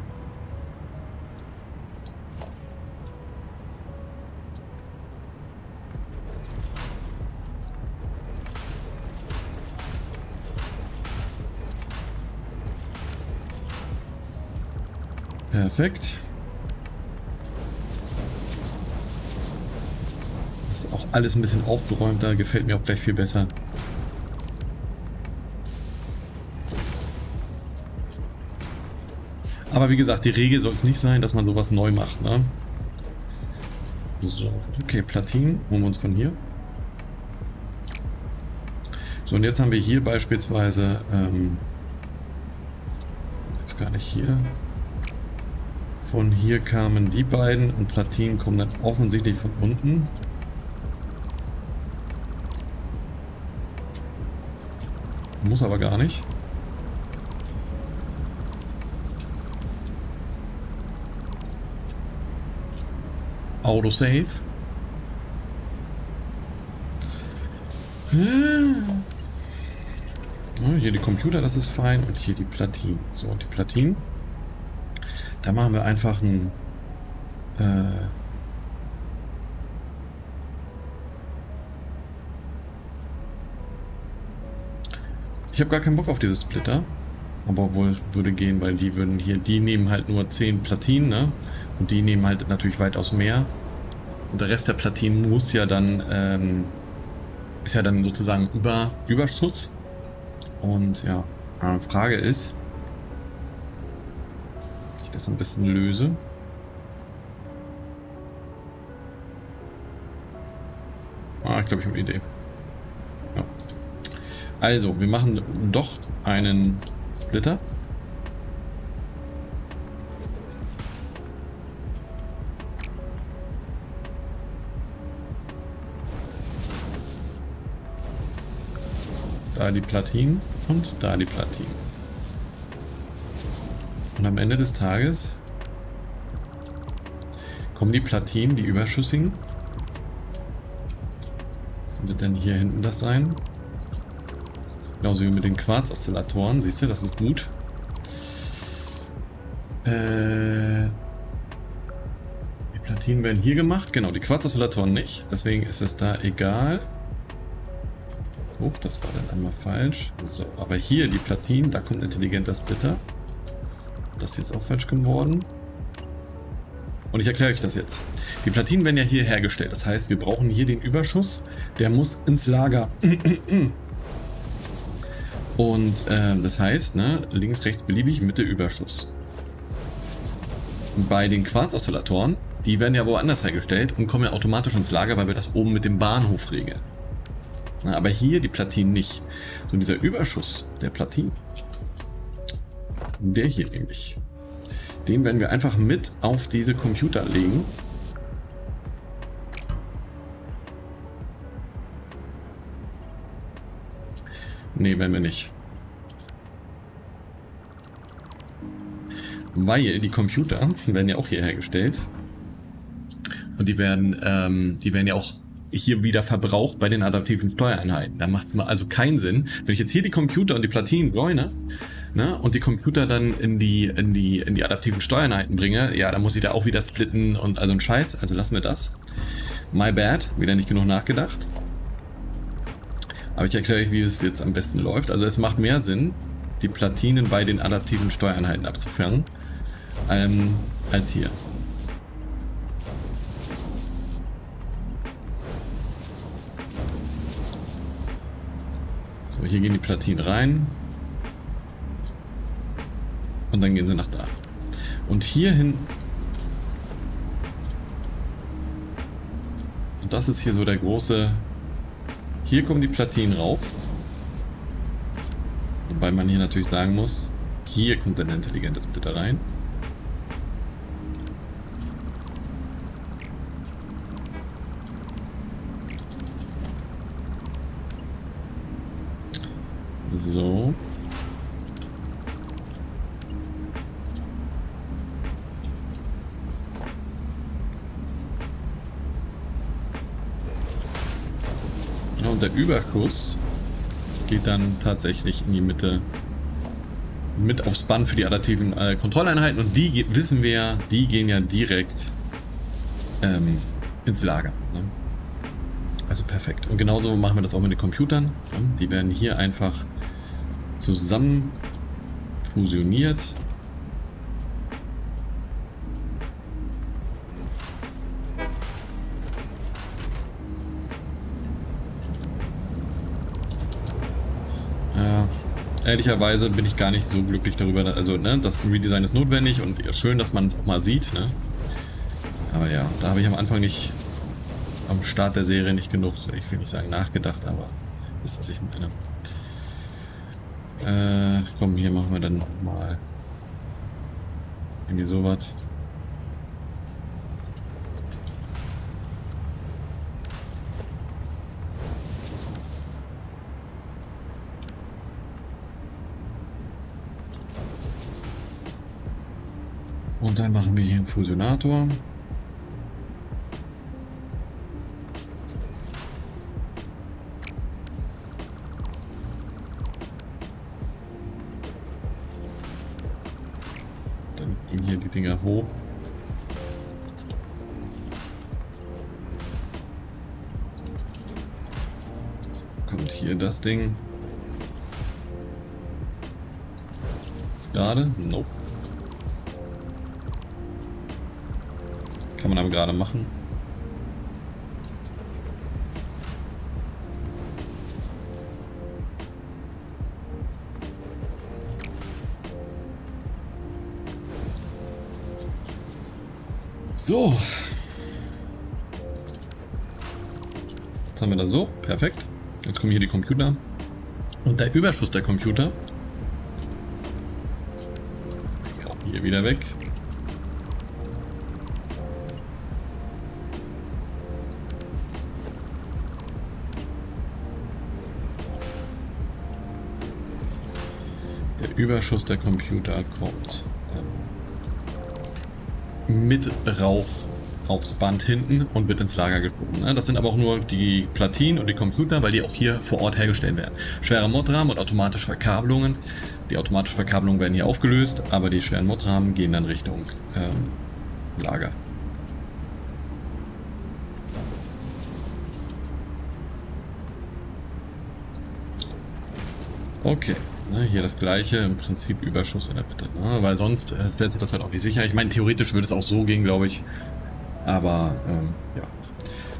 Perfekt. Das ist auch alles ein bisschen aufgeräumter, gefällt mir auch gleich viel besser. Aber wie gesagt, die Regel soll es nicht sein, dass man sowas neu macht, ne? So, okay, Platinen holen wir uns von hier. So, und jetzt haben wir hier beispielsweise, ich weiß gar nicht, hier... Von hier kamen die beiden und Platinen kommen dann offensichtlich von unten. Muss aber gar nicht. Autosave. Hier die Computer, das ist fein. Und hier die Platinen. So, und die Platinen. Da machen wir einfach ein ich habe gar keinen Bock auf diese Splitter, aber obwohl es würde gehen, weil die würden hier, die nehmen halt nur 10 Platinen, ne? Und die nehmen halt natürlich weitaus mehr. Und der Rest der Platinen muss ja dann ist ja dann sozusagen Überschuss. Und ja, Frage ist, das ein bisschen löse. Ah, ich glaube, ich habe eine Idee. Ja. Also, wir machen doch einen Splitter. Da die Platinen und da die Platinen. Und am Ende des Tages kommen die Platinen, die überschüssigen. Was wird denn hier hinten das sein? Genauso wie mit den Quarzoszillatoren. Siehst du, das ist gut. Die Platinen werden hier gemacht. Genau, die Quarzoszillatoren nicht. Deswegen ist es da egal. Oh, das war dann einmal falsch. So, aber hier die Platinen, da kommt intelligenter Splitter. Das hier ist auch falsch geworden. Und ich erkläre euch das jetzt. Die Platinen werden ja hier hergestellt. Das heißt, wir brauchen hier den Überschuss. Der muss ins Lager. Und das heißt, ne, links, rechts beliebig, Mitte Überschuss. Bei den Quarzoszillatoren, die werden ja woanders hergestellt und kommen ja automatisch ins Lager, weil wir das oben mit dem Bahnhof regeln. Na, aber hier die Platinen nicht. So, dieser Überschuss der Platinen, der hier nämlich, den werden wir einfach mit auf diese Computer legen. Ne, werden wir nicht. Weil die Computer werden ja auch hier hergestellt. Und die werden ja auch hier wieder verbraucht bei den adaptiven Steuereinheiten. Da macht es also keinen Sinn, wenn ich jetzt hier die Computer und die Platinen bräune, ne, und die Computer dann in die adaptiven Steuereinheiten bringe, ja, dann muss ich da auch wieder splitten und also ein Scheiß. Also lassen wir das. My bad, wieder nicht genug nachgedacht. Aber ich erkläre euch, wie es jetzt am besten läuft. Also es macht mehr Sinn, die Platinen bei den adaptiven Steuereinheiten abzufangen, als hier. So, hier gehen die Platinen rein. Und dann gehen sie nach da. Und hier hin. Und das ist hier so der große. Hier kommen die Platinen rauf. Wobei man hier natürlich sagen muss, hier kommt ein intelligenter Splitter rein. So. Und der Überschuss geht dann tatsächlich in die Mitte mit aufs Band für die adaptiven Kontrolleinheiten. Und die wissen wir ja, die gehen ja direkt ins Lager. Ne? Also perfekt. Und genauso machen wir das auch mit den Computern. Ne? Die werden hier einfach zusammen fusioniert. Ehrlicherweise bin ich gar nicht so glücklich darüber. Also, ne, das Redesign ist notwendig und schön, dass man es auch mal sieht. Ne? Aber ja, da habe ich am Anfang nicht, am Start der Serie nicht genug, ich will nicht sagen nachgedacht, aber wisst, was ich meine. Komm, hier machen wir dann mal irgendwie sowas. Und dann machen wir hier einen Fusionator. Dann gehen hier die Dinger hoch. So, kommt hier das Ding. Ist gerade? Nope. Kann man aber gerade machen. So. Jetzt haben wir das so. Perfekt. Jetzt kommen hier die Computer. Und der Überschuss der Computer. Auch hier wieder weg. Überschuss der Computer kommt mit rauf aufs Band hinten und wird ins Lager geschoben. Das sind aber auch nur die Platinen und die Computer, weil die auch hier vor Ort hergestellt werden. Schwere Modrahmen und automatische Verkabelungen. Die automatischen Verkabelungen werden hier aufgelöst, aber die schweren Modrahmen gehen dann Richtung Lager. Okay. Ne, hier das gleiche, im Prinzip Überschuss in der Mitte. Ne? Weil sonst stellt sich das halt auch nicht sicher. Ich meine, theoretisch würde es auch so gehen, glaube ich. Aber, ja.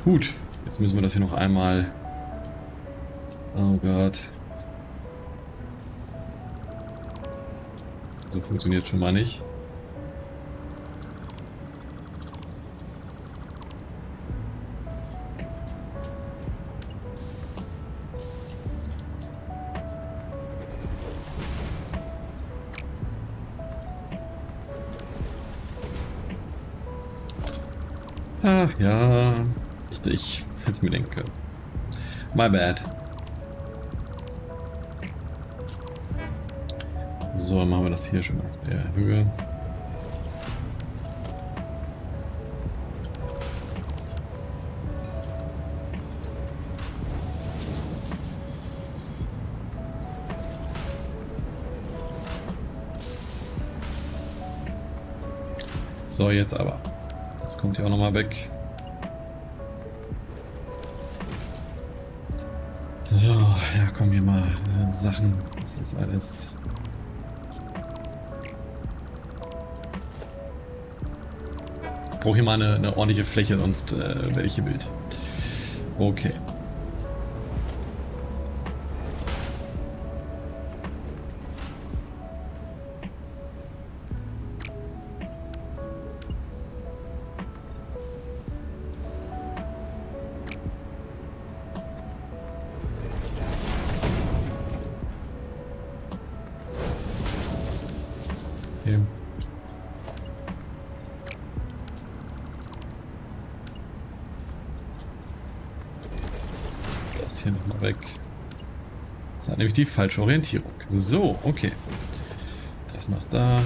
Gut, jetzt müssen wir das hier noch einmal... Oh Gott. So funktioniert schon mal nicht. Ach ja, ich hätte es mir denken können. My bad. So, machen wir das hier schon auf der Höhe. So, jetzt aber. Jetzt kommt hier auch nochmal weg. So, ja, kommen wir mal. Sachen, das ist alles... Ich brauche hier mal eine ordentliche Fläche, sonst werde ich hier wild. Okay. Okay. Nochmal weg. Das hat nämlich die falsche Orientierung. So, okay. Das nach da.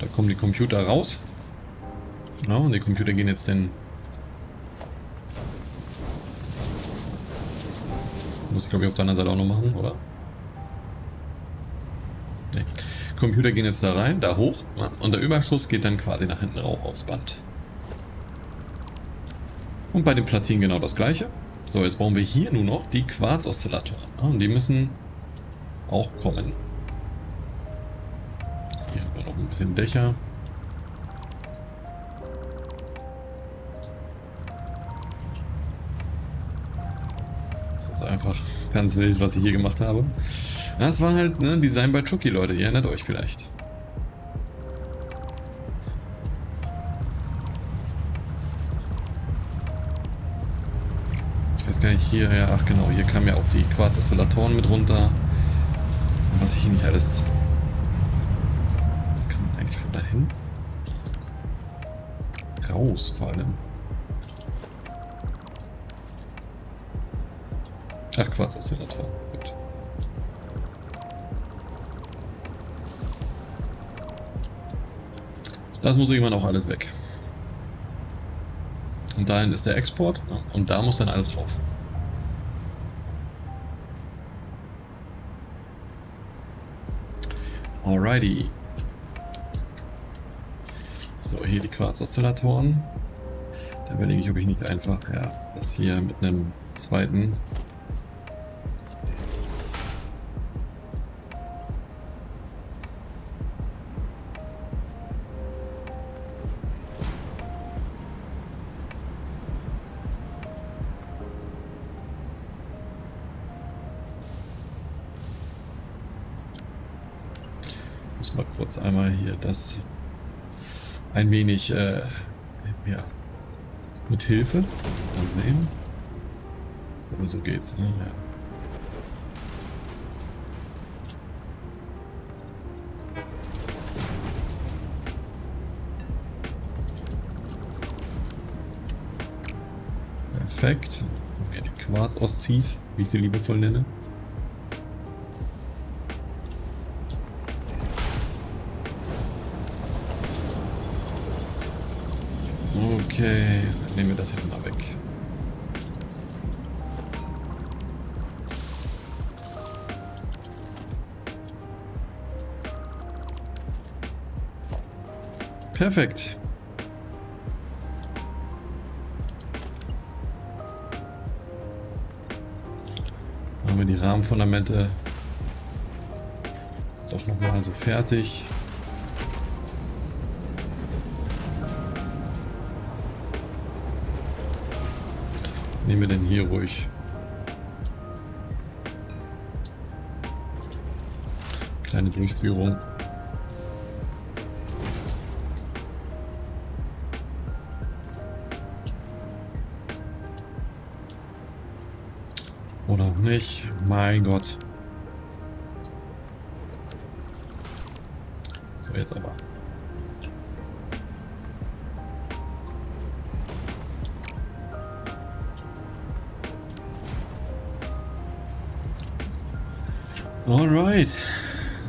Da kommen die Computer raus. Ja, und die Computer gehen jetzt den... Muss ich glaube ich auf der anderen Seite auch noch machen, oder? Nee. Computer gehen jetzt da rein, da hoch. Ja, und der Überschuss geht dann quasi nach hinten rauf aufs Band. Und bei den Platinen genau das gleiche. So, jetzt brauchen wir hier nur noch die Quarzoszillatoren. Und die müssen auch kommen. Hier haben wir noch ein bisschen Dächer. Das ist einfach ganz wild, was ich hier gemacht habe. Das war halt ne, Design by Chucky, Leute. Ihr erinnert euch vielleicht. Hier, ja, ach genau, hier kamen ja auch die Quarzoszillatoren mit runter. Was ich hier nicht alles... Was kann man eigentlich von da hin? Raus vor allem. Ach, Quarzoszillatoren, gut. Das muss irgendwann auch alles weg. Und dahin ist der Export und da muss dann alles rauf. Alrighty. So, hier die Quarzoszillatoren. Da überlege ich, ob ich nicht einfach, ja, das hier mit einem zweiten. Einmal hier das ein wenig ja, mit Hilfe mal sehen, aber so geht's, ne? Ja. Perfekt, ja, die Quarzoszies, wie ich sie liebevoll nenne. Okay, dann nehmen wir das hier mal weg. Perfekt. Haben wir die Rahmenfundamente doch nochmal so fertig. Nehmen wir denn hier ruhig. Kleine Durchführung. Oder auch nicht. Mein Gott. So, jetzt aber. Alright,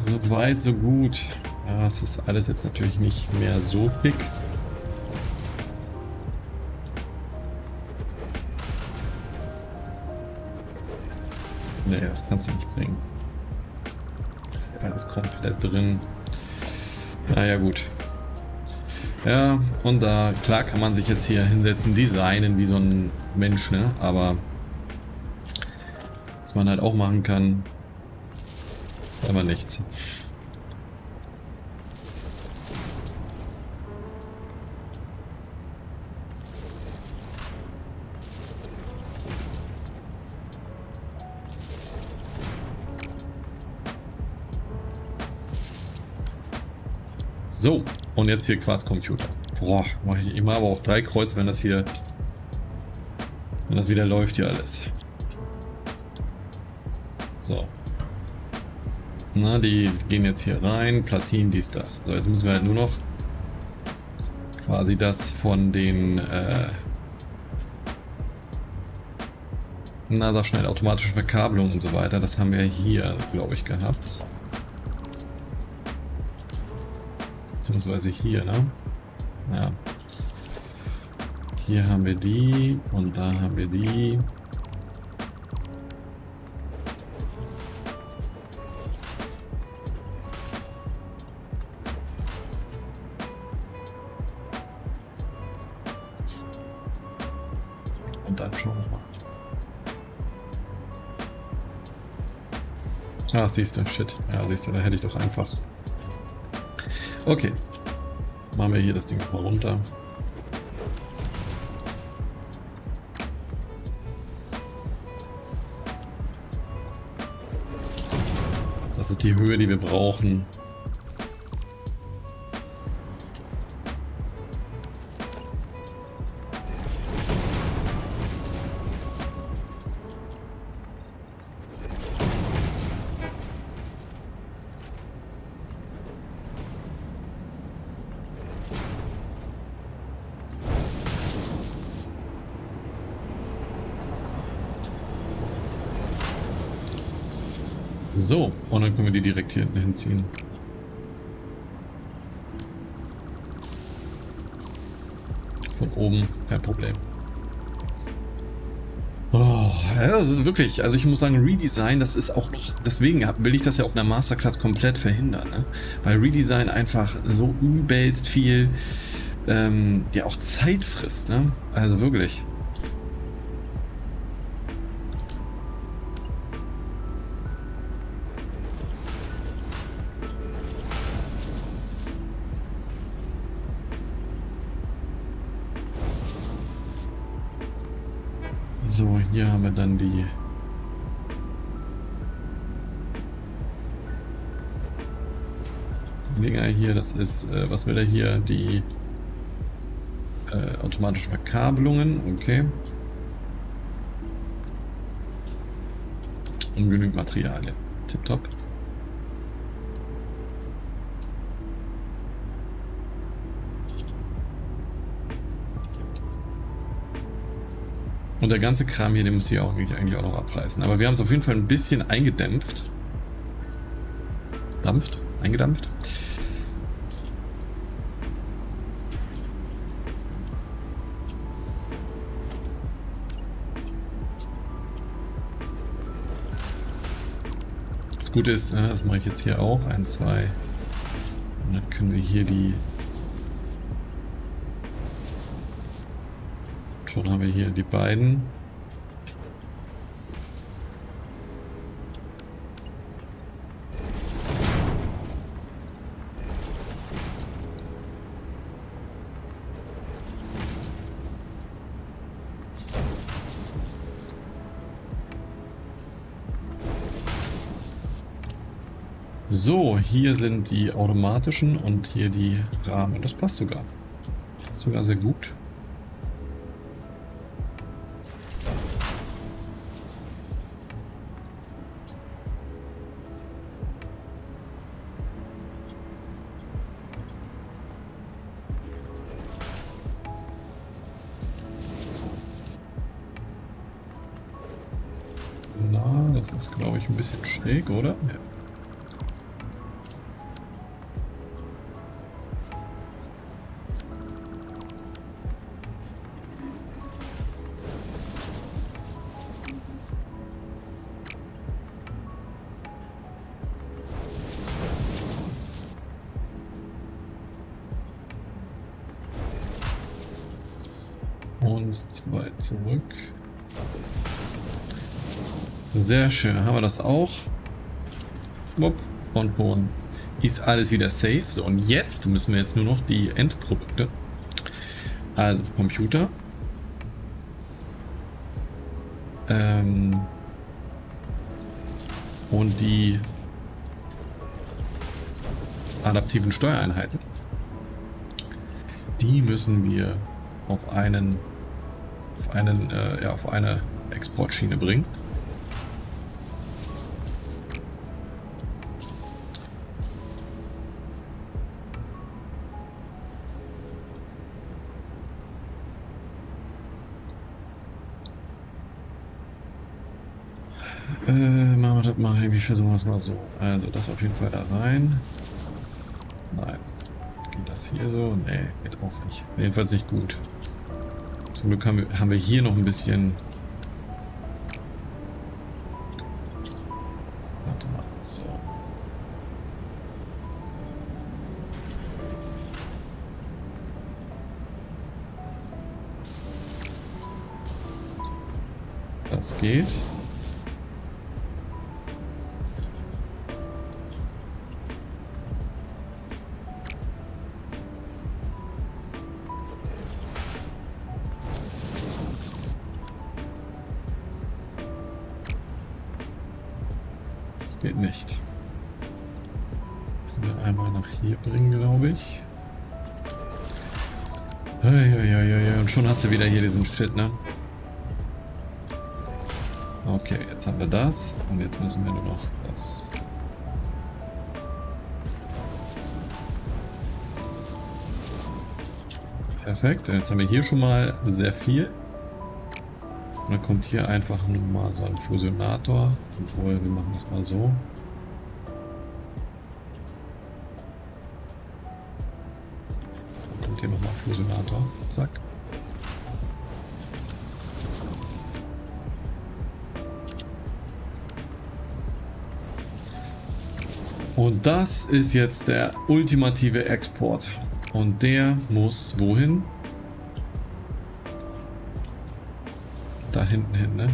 so weit, so gut. Ja, es ist alles jetzt natürlich nicht mehr so dick. Nee, das kannst du nicht bringen. Das ist alles komplett drin. Naja, gut. Ja, und da, klar kann man sich jetzt hier hinsetzen, designen wie so ein Mensch, ne? Aber was man halt auch machen kann, aber nichts. So, und jetzt hier Quarzcomputer. Boah, mache ich immer aber auch 3 Kreuz, wenn das hier, wenn das wieder läuft hier alles. So. Na, die gehen jetzt hier rein, Platine, dies, das. So, jetzt müssen wir halt nur noch quasi das von den, na, sag schnell, automatische Verkabelung und so weiter. Das haben wir hier, glaube ich, gehabt. Beziehungsweise hier, ne? Ja. Hier haben wir die und da haben wir die. Ah, siehst du, shit. Ja, siehst du, da hätte ich doch einfach. Okay. Machen wir hier das Ding mal runter. Das ist die Höhe, die wir brauchen. So, und dann können wir die direkt hier hinten hinziehen. Von oben, kein Problem. Oh, das ist wirklich, also ich muss sagen, Redesign, das ist auch noch, deswegen will ich das ja auch in der Masterclass komplett verhindern, ne? Weil Redesign einfach so übelst viel, ja auch Zeit frisst, ne? Also wirklich. So, hier haben wir dann die. Dinger hier, das ist, was will er hier? Die automatischen Verkabelungen, okay. Und genügend Materialien. Tipptopp. Und der ganze Kram hier, den muss ich auch eigentlich auch noch abreißen. Aber wir haben es auf jeden Fall ein bisschen eingedämpft. Dampft? Eingedampft? Das Gute ist, das mache ich jetzt hier auch. 1, 2. Und dann können wir hier die... Schon haben wir hier die beiden. So, hier sind die automatischen und hier die Rahmen. Das passt sogar. Passt sogar sehr gut. Na, das ist, glaube ich, ein bisschen schräg, oder? Ja. Sehr schön, haben wir das auch. Wupp und Boden. Ist alles wieder safe. So, und jetzt müssen wir nur noch die Endprodukte. Also Computer. Und die adaptiven Steuereinheiten. Die müssen wir auf einen auf eine Exportschiene bringen. Machen wir das mal, irgendwie versuchen wir es mal so. Also das auf jeden Fall da rein. Nein. Geht das hier so? Nee, geht auch nicht. Jedenfalls nicht gut. Zum Glück haben wir hier noch ein bisschen... Warte mal, so. Das geht. Geht nicht. Müssen wir einmal nach hier bringen, glaube ich. Und schon hast du wieder hier diesen Schritt, ne? Okay, jetzt haben wir das. Und jetzt müssen wir nur noch das. Perfekt. Und jetzt haben wir hier schon mal sehr viel. Und dann kommt hier einfach nur mal so ein Fusionator. Obwohl, wir machen das mal so. Dann kommt hier nochmal ein Fusionator. Zack. Und das ist jetzt der ultimative Export. Und der muss wohin? Da hinten hin, ne?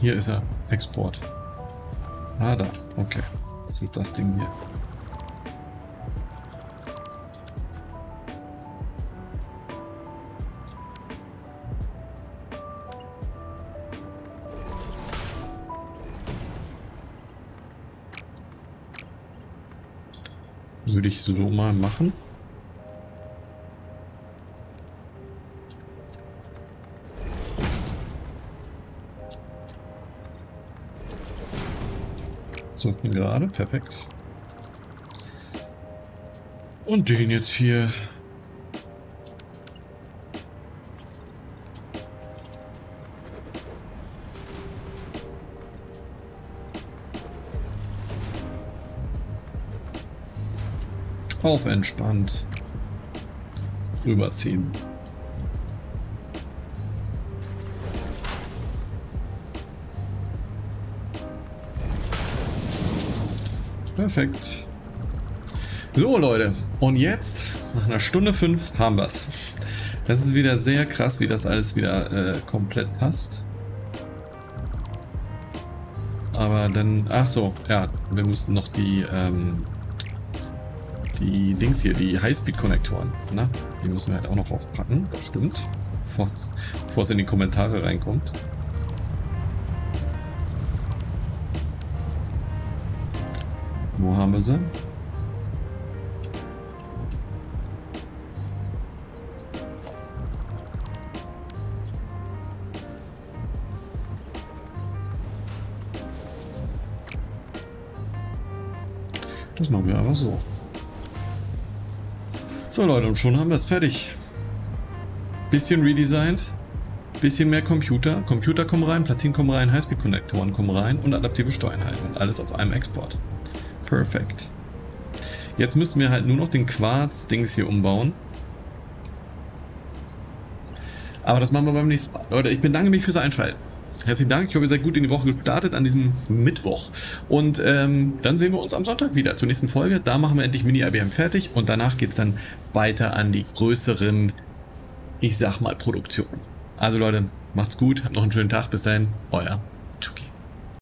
Hier ist er. Export. Ah, da. Okay. Das ist das Ding hier. Würde ich so mal machen. So, bin gerade. Perfekt. Und den jetzt hier. Auf entspannt rüberziehen. Perfekt. So Leute, und jetzt nach einer Stunde 5 haben wir es. Das ist wieder sehr krass, wie das alles wieder komplett passt. Aber dann, ach so, ja, wir mussten noch die die Dings hier, die High-Speed-Konnektoren. Na, die müssen wir halt auch noch aufpacken. Stimmt. Bevor es in die Kommentare reinkommt. Wo haben wir sie? Das machen wir aber so. So Leute, und schon haben wir es fertig. Bisschen redesigned, bisschen mehr Computer. Computer kommen rein, Platinen kommen rein, Highspeed-Konnektoren kommen rein und adaptive Steuereinheit. Und alles auf einem Export. Perfekt. Jetzt müssen wir halt nur noch den Quarz-Dings hier umbauen. Aber das machen wir beim nächsten Mal. Leute, ich bedanke mich fürs Einschalten. Herzlichen Dank, ich hoffe, ihr seid gut in die Woche gestartet an diesem Mittwoch. Und dann sehen wir uns am Sonntag wieder zur nächsten Folge. Da machen wir endlich Mini IBM fertig und danach geht es dann weiter an die größeren, ich sag mal, Produktionen. Also Leute, macht's gut, habt noch einen schönen Tag. Bis dahin, euer.